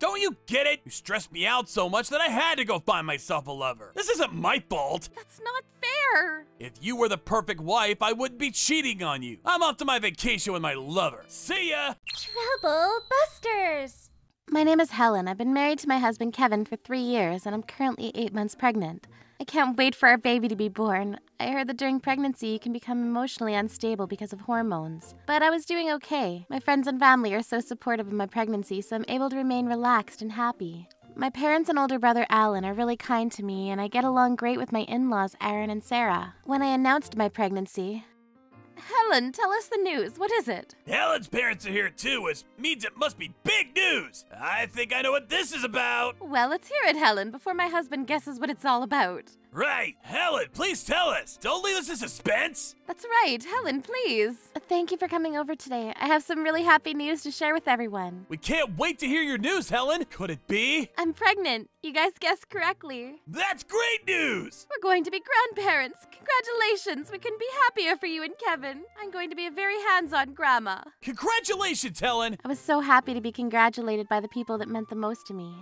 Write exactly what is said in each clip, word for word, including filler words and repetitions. Don't you get it? You stressed me out so much that I had to go find myself a lover. This isn't my fault. That's not fair. If you were the perfect wife, I wouldn't be cheating on you. I'm off to my vacation with my lover. See ya! Trouble Busters! My name is Helen. I've been married to my husband, Kevin, for three years, and I'm currently eight months pregnant. I can't wait for our baby to be born. I heard that during pregnancy, you can become emotionally unstable because of hormones. But I was doing okay. My friends and family are so supportive of my pregnancy, so I'm able to remain relaxed and happy. My parents and older brother Alan are really kind to me, and I get along great with my in-laws Aaron and Sarah. When I announced my pregnancy... Helen, tell us the news. What is it? Helen's parents are here too, which means it must be big news. I think I know what this is about. Well, let's hear it, Helen, before my husband guesses what it's all about. Right. Helen, please tell us. Don't leave us in suspense. That's right. Helen, please. Thank you for coming over today. I have some really happy news to share with everyone. We can't wait to hear your news, Helen. Could it be? I'm pregnant. You guys guessed correctly. That's great news. We're going to be grandparents. Congratulations. We couldn't be happier for you and Kevin. I'm going to be a very hands-on grandma. Congratulations, Helen. I was so happy to be congratulated by the people that meant the most to me.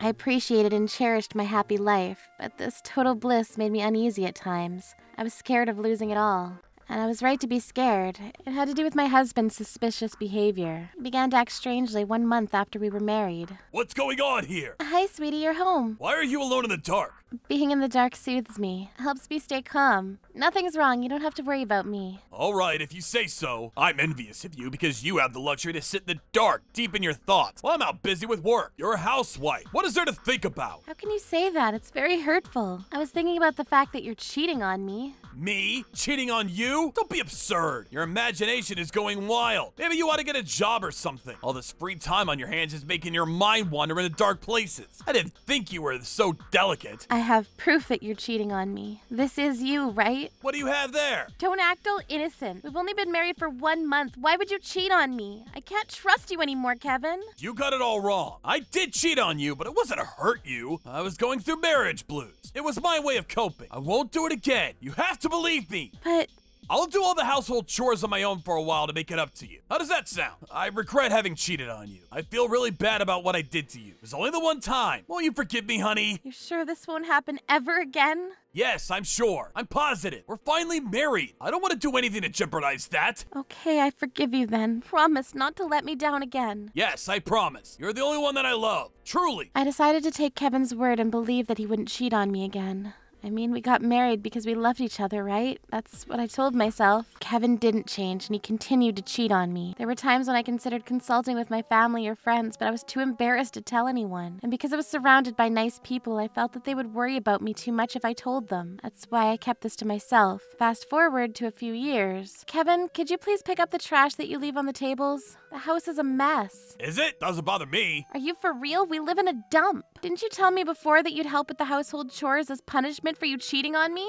I appreciated and cherished my happy life, but this total bliss made me uneasy at times. I was scared of losing it all. And I was right to be scared. It had to do with my husband's suspicious behavior. He began to act strangely one month after we were married. What's going on here? Hi, sweetie, you're home. Why are you alone in the dark? Being in the dark soothes me. Helps me stay calm. Nothing's wrong. You don't have to worry about me. All right, if you say so. I'm envious of you because you have the luxury to sit in the dark, deep in your thoughts. Well, I'm out busy with work. You're a housewife. What is there to think about? How can you say that? It's very hurtful. I was thinking about the fact that you're cheating on me. Me? Cheating on you? Don't be absurd. Your imagination is going wild. Maybe you ought to get a job or something. All this free time on your hands is making your mind wander into dark places. I didn't think you were so delicate. I have proof that you're cheating on me. This is you, right? What do you have there? Don't act all innocent. We've only been married for one month. Why would you cheat on me? I can't trust you anymore, Kevin. You got it all wrong. I did cheat on you, but it wasn't to hurt you. I was going through marriage blues. It was my way of coping. I won't do it again. You have to believe me. But I'll do all the household chores on my own for a while to make it up to you. How does that sound? I regret having cheated on you. I feel really bad about what I did to you. It was only the one time. Won't you forgive me, honey? You're sure this won't happen ever again? Yes, I'm sure. I'm positive. We're finally married. I don't want to do anything to jeopardize that. Okay, I forgive you then. Promise not to let me down again. Yes, I promise. You're the only one that I love. Truly. I decided to take Kevin's word and believe that he wouldn't cheat on me again. I mean, we got married because we loved each other, right? That's what I told myself. Kevin didn't change, and he continued to cheat on me. There were times when I considered consulting with my family or friends, but I was too embarrassed to tell anyone. And because I was surrounded by nice people, I felt that they would worry about me too much if I told them. That's why I kept this to myself. Fast forward to a few years. Kevin, could you please pick up the trash that you leave on the tables? The house is a mess. Is it? Doesn't bother me. Are you for real? We live in a dump. Didn't you tell me before that you'd help with the household chores as punishment for you cheating on me?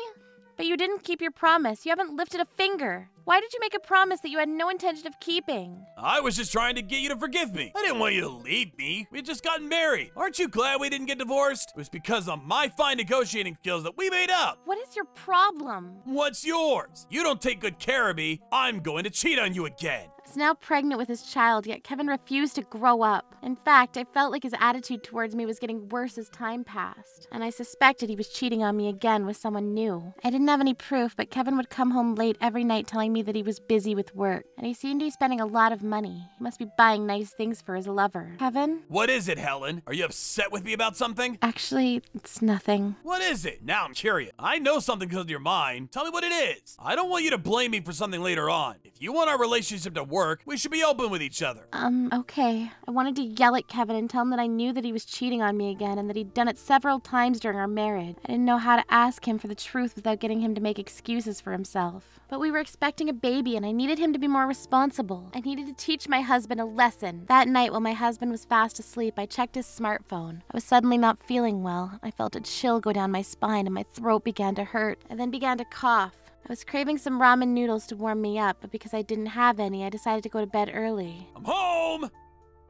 But you didn't keep your promise. You haven't lifted a finger. Why did you make a promise that you had no intention of keeping? I was just trying to get you to forgive me. I didn't want you to leave me. We had just gotten married. Aren't you glad we didn't get divorced? It was because of my fine negotiating skills that we made up. What is your problem? What's yours? You don't take good care of me. I'm going to cheat on you again. I was now pregnant with his child, yet Kevin refused to grow up. In fact, I felt like his attitude towards me was getting worse as time passed. And I suspected he was cheating on me again with someone new. I didn't have any proof, but Kevin would come home late every night telling me that he was busy with work, and he seemed to be spending a lot of money. He must be buying nice things for his lover. Kevin? What is it, Helen? Are you upset with me about something? Actually, it's nothing. What is it? Now I'm curious. I know something because of your mind. Tell me what it is. I don't want you to blame me for something later on. If you want our relationship to work, we should be open with each other. Um, okay. I wanted to yell at Kevin and tell him that I knew that he was cheating on me again and that he'd done it several times during our marriage. I didn't know how to ask him for the truth without getting him to make excuses for himself. But we were expecting a baby, and I needed him to be more responsible. I needed to teach my husband a lesson. That night, while my husband was fast asleep, I checked his smartphone. I was suddenly not feeling well. I felt a chill go down my spine, and my throat began to hurt. I then began to cough. I was craving some ramen noodles to warm me up, but because I didn't have any, I decided to go to bed early. I'm home!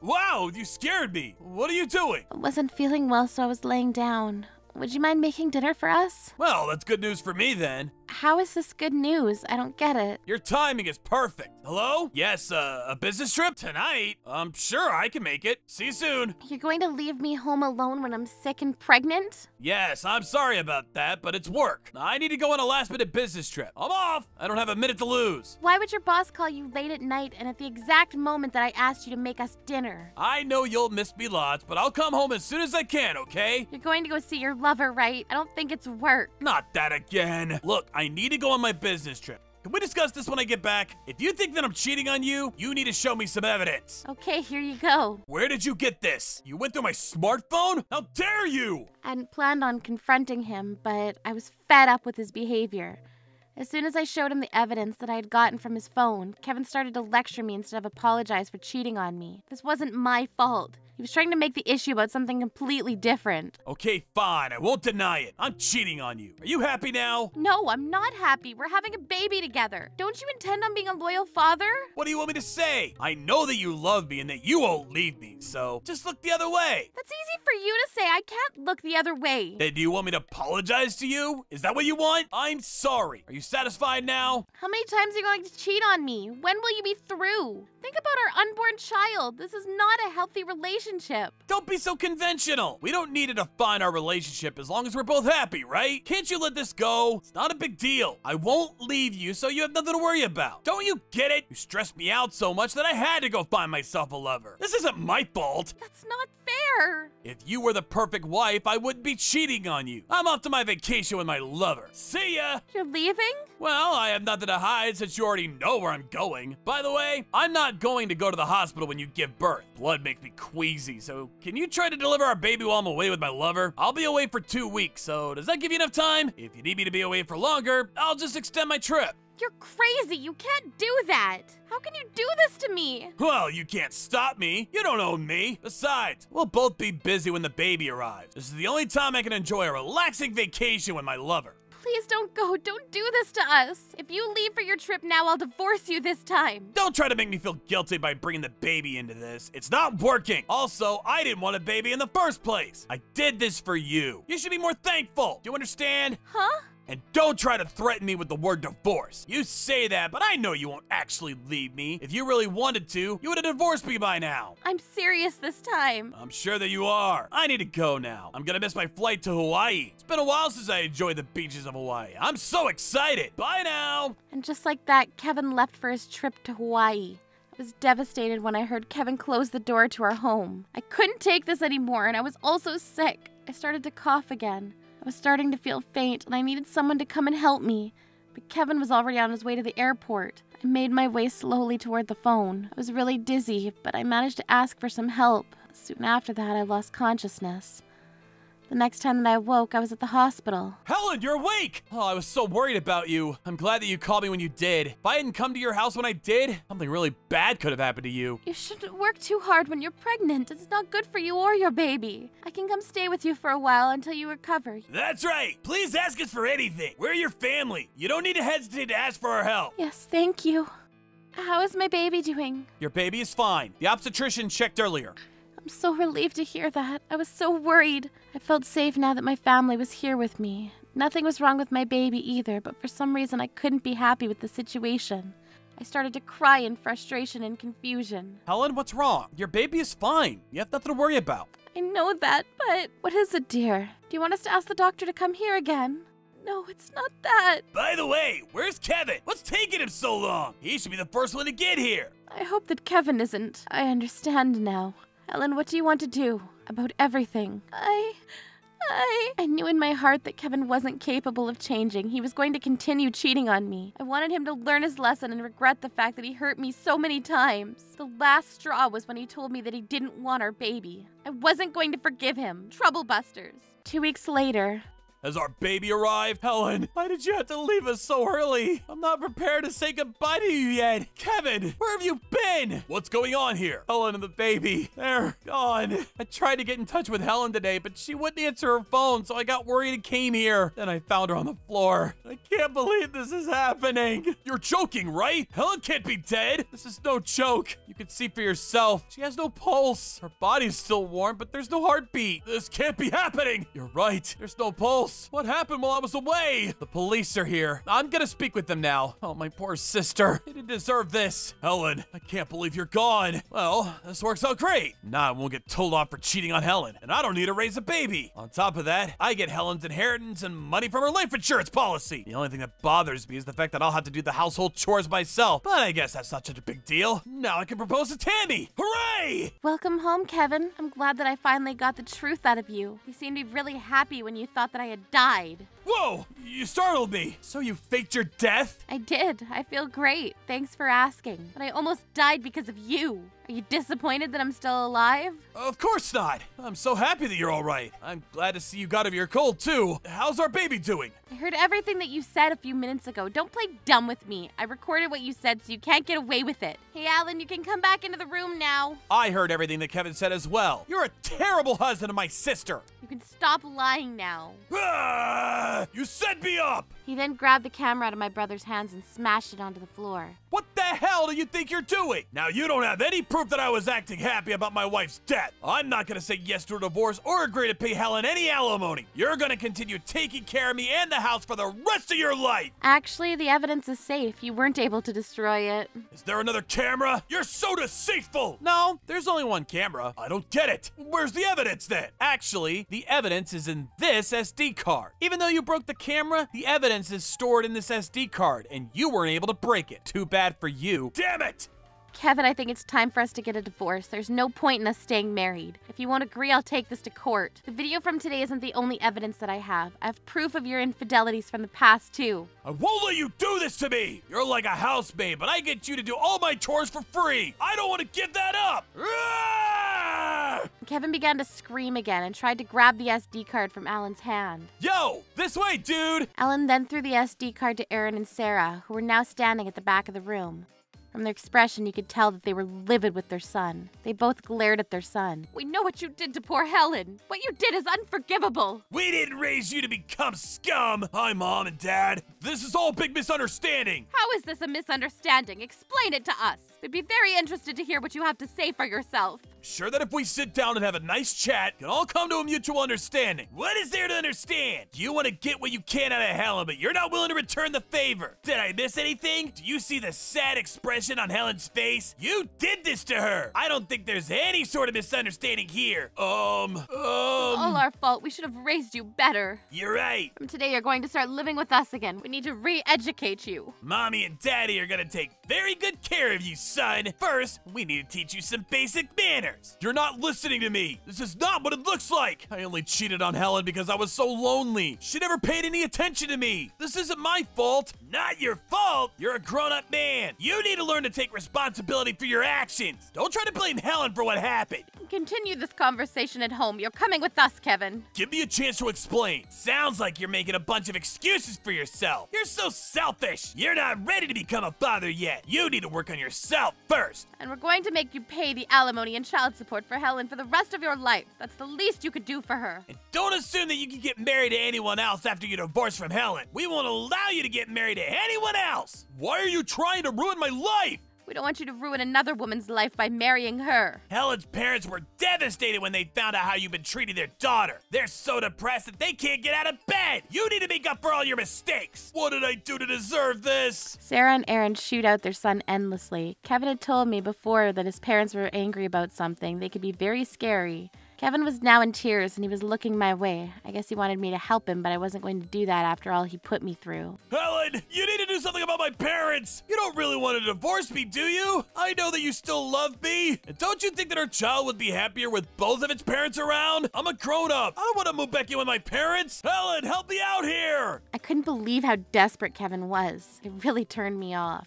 Wow, you scared me! What are you doing? I wasn't feeling well, so I was laying down. Would you mind making dinner for us? Well, that's good news for me, then. how is this good news? I don't get it. Your timing is perfect. Hello? Yes, uh, a business trip? Tonight? I'm sure I can make it. See you soon. You're going to leave me home alone when I'm sick and pregnant? Yes, I'm sorry about that, but it's work. I need to go on a last-minute business trip. I'm off! I don't have a minute to lose. Why would your boss call you late at night and at the exact moment that I asked you to make us dinner? I know you'll miss me lots, but I'll come home as soon as I can, okay? You're going to go see your lover, right? I don't think it's work. Not that again. Look, I need to go on my business trip. Can we discuss this when I get back? If you think that I'm cheating on you, you need to show me some evidence. Okay, here you go. Where did you get this? You went through my smartphone? How dare you! I hadn't planned on confronting him, but I was fed up with his behavior. As soon as I showed him the evidence that I had gotten from his phone, Kevin started to lecture me instead of apologize for cheating on me. This wasn't my fault. He was trying to make the issue about something completely different. Okay, fine. I won't deny it. I'm cheating on you. Are you happy now? No, I'm not happy. We're having a baby together. Don't you intend on being a loyal father? What do you want me to say? I know that you love me and that you won't leave me, so just look the other way. That's easy for you to say. I can't look the other way. Then do you want me to apologize to you? Is that what you want? I'm sorry. Are you satisfied now? How many times are you going to cheat on me? When will you be through? Think about our unborn child. This is not a healthy relationship. Don't be so conventional. We don't need to define our relationship as long as we're both happy, right? Can't you let this go? It's not a big deal. I won't leave you, so you have nothing to worry about. Don't you get it? You stressed me out so much that I had to go find myself a lover. This isn't my fault. That's not fair. If you were the perfect wife, I wouldn't be cheating on you. I'm off to my vacation with my lover. See ya. You're leaving? Well, I have nothing to hide since you already know where I'm going. By the way, I'm not going to go to the hospital when you give birth. Blood makes me queasy. So can you try to deliver our baby while I'm away with my lover? I'll be away for two weeks, so does that give you enough time? If you need me to be away for longer, I'll just extend my trip. You're crazy. You can't do that. How can you do this to me? Well, you can't stop me. You don't own me. Besides, we'll both be busy when the baby arrives. This is the only time I can enjoy a relaxing vacation with my lover. Please don't go. Don't do this to us. If you leave for your trip now, I'll divorce you this time. Don't try to make me feel guilty by bringing the baby into this. It's not working. Also, I didn't want a baby in the first place. I did this for you. You should be more thankful. Do you understand? Huh? And don't try to threaten me with the word divorce. You say that, but I know you won't actually leave me. If you really wanted to, you would have divorced me by now. I'm serious this time. I'm sure that you are. I need to go now. I'm gonna miss my flight to Hawaii. It's been a while since I enjoyed the beaches of Hawaii. I'm so excited. Bye now. And just like that, Kevin left for his trip to Hawaii. I was devastated when I heard Kevin close the door to our home. I couldn't take this anymore, and I was also sick. I started to cough again. I was starting to feel faint, and I needed someone to come and help me, but Kevin was already on his way to the airport. I made my way slowly toward the phone. I was really dizzy, but I managed to ask for some help. Soon after that, I lost consciousness. The next time that I woke, I was at the hospital. Helen, you're awake! Oh, I was so worried about you. I'm glad that you called me when you did. If I hadn't come to your house when I did, something really bad could have happened to you. You shouldn't work too hard when you're pregnant. It's not good for you or your baby. I can come stay with you for a while until you recover. That's right. Please ask us for anything. We're your family. You don't need to hesitate to ask for our help. Yes, thank you. How is my baby doing? Your baby is fine. The obstetrician checked earlier. I'm so relieved to hear that. I was so worried. I felt safe now that my family was here with me. Nothing was wrong with my baby either, but for some reason I couldn't be happy with the situation. I started to cry in frustration and confusion. Helen, what's wrong? Your baby is fine. You have nothing to worry about. I know that, but what is it, dear? Do you want us to ask the doctor to come here again? No, it's not that. By the way, where's Kevin? What's taking him so long? He should be the first one to get here. I hope that Kevin isn't. I understand now. Helen, what do you want to do about everything? I... I... I knew in my heart that Kevin wasn't capable of changing. He was going to continue cheating on me. I wanted him to learn his lesson and regret the fact that he hurt me so many times. The last straw was when he told me that he didn't want our baby. I wasn't going to forgive him. Trouble Busters. Two weeks later... Has our baby arrived? Helen, why did you have to leave us so early? I'm not prepared to say goodbye to you yet. Kevin, where have you been? What's going on here? Helen and the baby, they're gone. I tried to get in touch with Helen today, but she wouldn't answer her phone, so I got worried and came here. Then I found her on the floor. I can't believe this is happening. You're joking, right? Helen can't be dead. This is no joke. You can see for yourself. She has no pulse. Her body's still warm, but there's no heartbeat. This can't be happening. You're right. There's no pulse. house? What happened while I was away? The police are here. I'm gonna speak with them now. Oh, my poor sister. They didn't deserve this. Helen, I can't believe you're gone. Well, this works out great. Now I won't get told off for cheating on Helen, and I don't need to raise a baby. On top of that, I get Helen's inheritance and money from her life insurance policy. The only thing that bothers me is the fact that I'll have to do the household chores myself, but I guess that's not such a big deal. Now I can propose to Tammy. Hooray! Welcome home, Kevin. I'm glad that I finally got the truth out of you. You seemed to be really happy when you thought that I had died. Whoa! You startled me! So you faked your death? I did. I feel great. Thanks for asking. But I almost died because of you. Are you disappointed that I'm still alive? Of course not. I'm so happy that you're all right. I'm glad to see you got over your cold, too. How's our baby doing? I heard everything that you said a few minutes ago. Don't play dumb with me. I recorded what you said, so you can't get away with it. Hey, Alan, you can come back into the room now. I heard everything that Kevin said as well. You're a terrible husband to my sister. You can stop lying now. Ah, you set me up! He then grabbed the camera out of my brother's hands and smashed it onto the floor. What the hell do you think you're doing? Now, you don't have any proof that I was acting happy about my wife's death. I'm not gonna say yes to a divorce or agree to pay Helen any alimony. You're gonna continue taking care of me and the house for the rest of your life. Actually, the evidence is safe. You weren't able to destroy it. Is there another camera? You're so deceitful! No, there's only one camera. I don't get it. Where's the evidence then? Actually, the evidence is in this S D card. Even though you broke the camera, the evidence is stored in this S D card, and you weren't able to break it. Too bad for you. Damn it! Kevin, I think it's time for us to get a divorce. There's no point in us staying married. If you won't agree, I'll take this to court. The video from today isn't the only evidence that I have. I have proof of your infidelities from the past, too. I won't let you do this to me! You're like a housemaid, but I get you to do all my chores for free! I don't want to give that up! Ah! Kevin began to scream again and tried to grab the S D card from Alan's hand. Yo! This way, dude! Alan then threw the S D card to Aaron and Sarah, who were now standing at the back of the room. From their expression, you could tell that they were livid with their son. They both glared at their son. We know what you did to poor Helen. What you did is unforgivable. We didn't raise you to become scum. Hi, Mom and Dad. This is all a big misunderstanding. How is this a misunderstanding? Explain it to us. We'd be very interested to hear what you have to say for yourself. I'm sure that if we sit down and have a nice chat, we can all come to a mutual understanding. What is there to understand? You want to get what you can out of Helen, but you're not willing to return the favor. Did I miss anything? Do you see the sad expression on Helen's face? You did this to her. I don't think there's any sort of misunderstanding here. Um, um. It's all our fault. We should have raised you better. You're right. From today, you're going to start living with us again. We need to re-educate you. Mommy and Daddy are going to take very good care of you, son. First, we need to teach you some basic manners. You're not listening to me. This is not what it looks like. I only cheated on Helen because I was so lonely. She never paid any attention to me. This isn't my fault. Not your fault. You're a grown-up man. You need to learn to take responsibility for your actions. Don't try to blame Helen for what happened. Continue this conversation at home. You're coming with us, Kevin. Give me a chance to explain. Sounds like you're making a bunch of excuses for yourself. You're so selfish. You're not ready to become a father yet. You need to work on yourself first. And we're going to make you pay the alimony and child support for Helen for the rest of your life. That's the least you could do for her. And don't assume that you can get married to anyone else after you divorce from Helen. We won't allow you to get married to anyone else. Why are you trying to ruin my life? We don't want you to ruin another woman's life by marrying her. Helen's parents were devastated when they found out how you've been treating their daughter. They're so depressed that they can't get out of bed. You need to make up for all your mistakes. What did I do to deserve this? Sarah and Aaron shoot out their son endlessly. Kevin had told me before that his parents were angry about something. They could be very scary. Kevin was now in tears, and he was looking my way. I guess he wanted me to help him, but I wasn't going to do that after all he put me through. Helen, you need to do something about my parents! You don't really want to divorce me, do you? I know that you still love me. And don't you think that our child would be happier with both of its parents around? I'm a grown-up. I don't want to move back in with my parents. Helen, help me out here! I couldn't believe how desperate Kevin was. It really turned me off.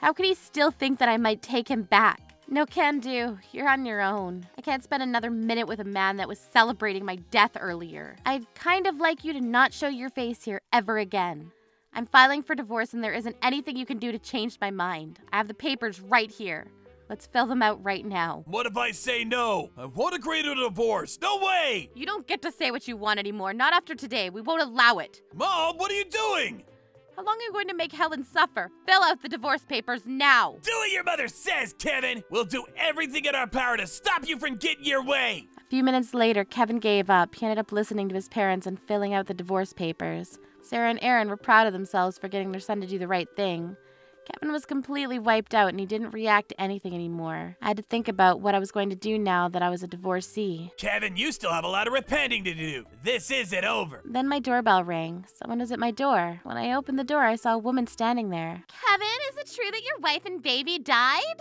How could he still think that I might take him back? No can do. You're on your own. I can't spend another minute with a man that was celebrating my death earlier. I'd kind of like you to not show your face here ever again. I'm filing for divorce and there isn't anything you can do to change my mind. I have the papers right here. Let's fill them out right now. What if I say no? I won't agree to a divorce. No way! You don't get to say what you want anymore. Not after today. We won't allow it. Mom, what are you doing? How long are you going to make Helen suffer? Fill out the divorce papers now! Do what your mother says, Kevin! We'll do everything in our power to stop you from getting your way! A few minutes later, Kevin gave up. He ended up listening to his parents and filling out the divorce papers. Sarah and Aaron were proud of themselves for getting their son to do the right thing. Kevin was completely wiped out and he didn't react to anything anymore. I had to think about what I was going to do now that I was a divorcee. Kevin, you still have a lot of repenting to do. This isn't over. Then my doorbell rang. Someone was at my door. When I opened the door, I saw a woman standing there. Kevin, is it true that your wife and baby died?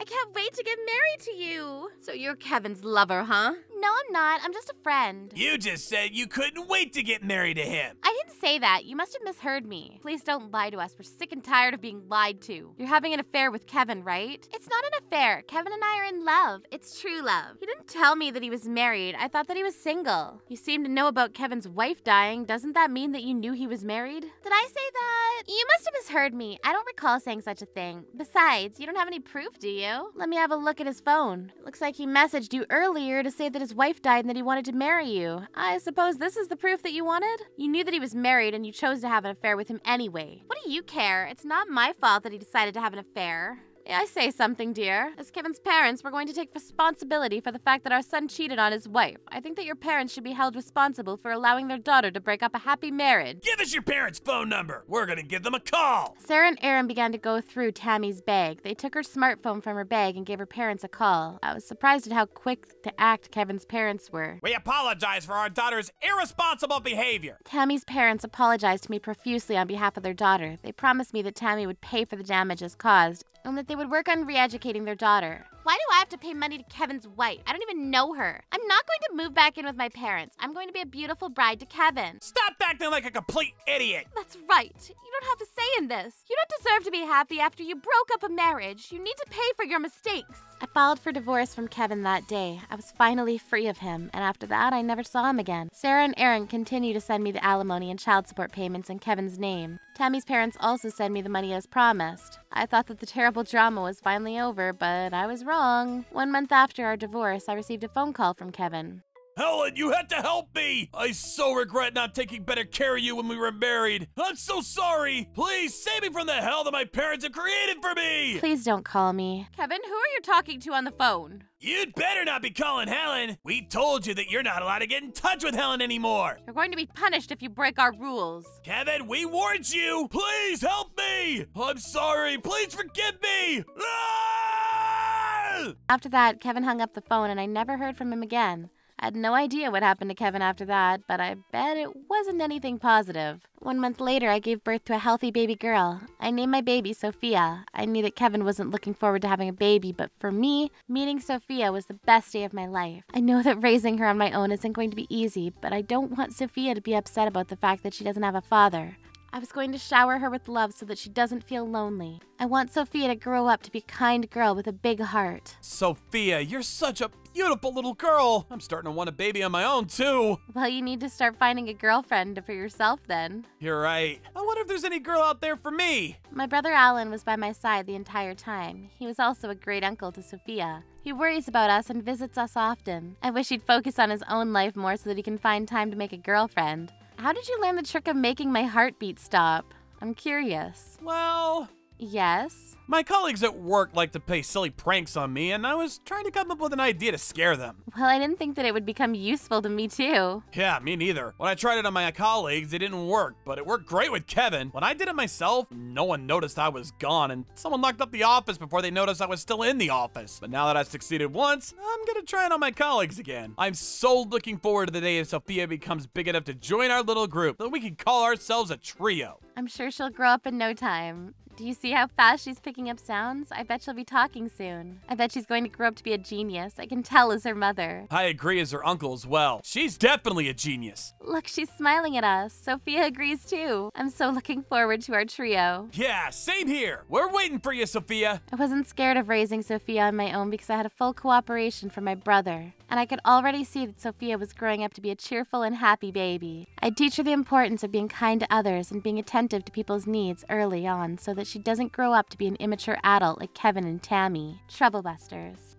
I can't wait to get married to you. So you're Kevin's lover, huh? No, I'm not. I'm just a friend. You just said you couldn't wait to get married to him. I didn't say that. You must have misheard me. Please don't lie to us. We're sick and tired of being lied to. You're having an affair with Kevin, right? It's not an affair. Kevin and I are in love. It's true love. He didn't tell me that he was married. I thought that he was single. You seem to know about Kevin's wife dying. Doesn't that mean that you knew he was married? Did I say that? You must have misheard me. I don't recall saying such a thing. Besides, you don't have any proof, do you? Let me have a look at his phone. It looks like he messaged you earlier to say that his wife died and that he wanted to marry you. I suppose this is the proof that you wanted? You knew that he was married and you chose to have an affair with him anyway. What do you care? It's not my fault that he decided to have an affair. May I say something, dear? As Kevin's parents, we're going to take responsibility for the fact that our son cheated on his wife. I think that your parents should be held responsible for allowing their daughter to break up a happy marriage. Give us your parents' phone number. We're gonna give them a call. Sarah and Aaron began to go through Tammy's bag. They took her smartphone from her bag and gave her parents a call. I was surprised at how quick to act Kevin's parents were. We apologize for our daughter's irresponsible behavior. Tammy's parents apologized to me profusely on behalf of their daughter. They promised me that Tammy would pay for the damages caused, and that they would work on re-educating their daughter. Why do I have to pay money to Kevin's wife? I don't even know her. I'm not going to move back in with my parents. I'm going to be a beautiful bride to Kevin. Stop acting like a complete idiot. That's right. You don't have a say in this. You don't deserve to be happy after you broke up a marriage. You need to pay for your mistakes. I filed for divorce from Kevin that day. I was finally free of him, and after that, I never saw him again. Sarah and Aaron continue to send me the alimony and child support payments in Kevin's name. Tammy's parents also send me the money as promised. I thought that the terrible drama was finally over, but I was wrong. Wrong. One month after our divorce, I received a phone call from Kevin. Helen, you had to help me! I so regret not taking better care of you when we were married. I'm so sorry! Please save me from the hell that my parents have created for me! Please don't call me. Kevin, who are you talking to on the phone? You'd better not be calling Helen! We told you that you're not allowed to get in touch with Helen anymore! You're going to be punished if you break our rules. Kevin, we warned you! Please help me! I'm sorry! Please forgive me! Ah! After that, Kevin hung up the phone and I never heard from him again. I had no idea what happened to Kevin after that, but I bet it wasn't anything positive. One month later, I gave birth to a healthy baby girl. I named my baby Sophia. I knew that Kevin wasn't looking forward to having a baby, but for me, meeting Sophia was the best day of my life. I know that raising her on my own isn't going to be easy, but I don't want Sophia to be upset about the fact that she doesn't have a father. I was going to shower her with love so that she doesn't feel lonely. I want Sophia to grow up to be a kind girl with a big heart. Sophia, you're such a beautiful little girl. I'm starting to want a baby on my own, too. Well, you need to start finding a girlfriend for yourself, then. You're right. I wonder if there's any girl out there for me. My brother Alan was by my side the entire time. He was also a great uncle to Sophia. He worries about us and visits us often. I wish he'd focus on his own life more so that he can find time to make a girlfriend. How did you learn the trick of making my heartbeat stop? I'm curious. Well... Yes? My colleagues at work like to play silly pranks on me, and I was trying to come up with an idea to scare them. Well, I didn't think that it would become useful to me, too. Yeah, me neither. When I tried it on my colleagues, it didn't work, but it worked great with Kevin. When I did it myself, no one noticed I was gone, and someone locked up the office before they noticed I was still in the office. But now that I've succeeded once, I'm gonna try it on my colleagues again. I'm so looking forward to the day that Sophia becomes big enough to join our little group, so we can call ourselves a trio. I'm sure she'll grow up in no time. Do you see how fast she's picking up sounds? I bet she'll be talking soon. I bet she's going to grow up to be a genius. I can tell as her mother. I agree as her uncle as well. She's definitely a genius. Look, she's smiling at us. Sophia agrees too. I'm so looking forward to our trio. Yeah, same here. We're waiting for you, Sophia. I wasn't scared of raising Sophia on my own because I had a full cooperation from my brother. And I could already see that Sophia was growing up to be a cheerful and happy baby. I teach her the importance of being kind to others and being attentive to people's needs early on so that she doesn't grow up to be an immature adult like Kevin and Tammy. Trouble Busters.